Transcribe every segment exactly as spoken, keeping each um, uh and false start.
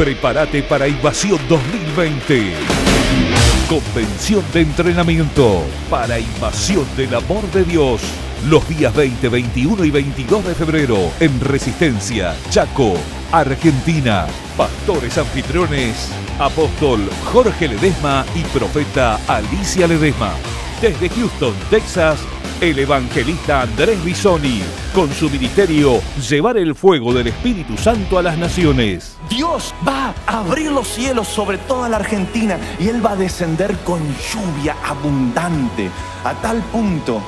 Prepárate para Invasión dos mil veinte. Convención de entrenamiento para Invasión del Amor de Dios. Los días veinte, veintiuno y veintidós de febrero en Resistencia, Chaco, Argentina. Pastores anfitriones, apóstol Jorge Ledesma y profeta Alicia Ledesma. Desde Houston, Texas, el evangelista Andrés Bisoni, con su ministerio Llevar el Fuego del Espíritu Santo a las Naciones. Dios va a abrir los cielos sobre toda la Argentina y Él va a descender con lluvia abundante, a tal punto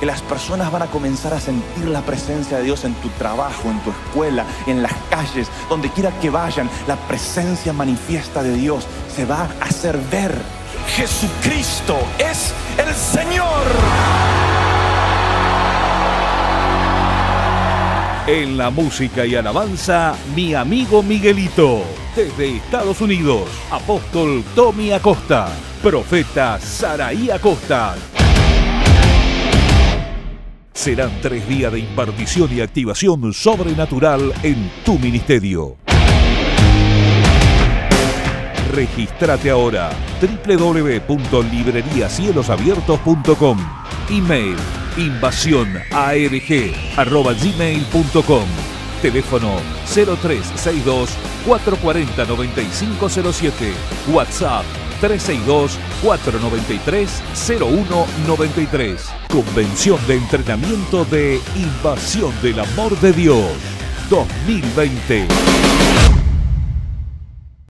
que las personas van a comenzar a sentir la presencia de Dios en tu trabajo, en tu escuela, en las calles, donde quiera que vayan. La presencia manifiesta de Dios se va a hacer ver. Jesucristo es el Señor. En la música y alabanza, mi amigo Miguelito. Desde Estados Unidos, apóstol Tommy Acosta, profeta Saraí Acosta. Serán tres días de impartición y activación sobrenatural en tu ministerio. Regístrate ahora, w w w punto librería cielos abiertos punto com. Email, invasión arg arroba gmail punto com. Teléfono cero tres seis dos, cuatro cuatro cero, nueve cinco cero siete. WhatsApp tres seis dos, cuatro nueve tres, cero uno nueve tres. Convención de entrenamiento de Invasión del Amor de Dios dos mil veinte.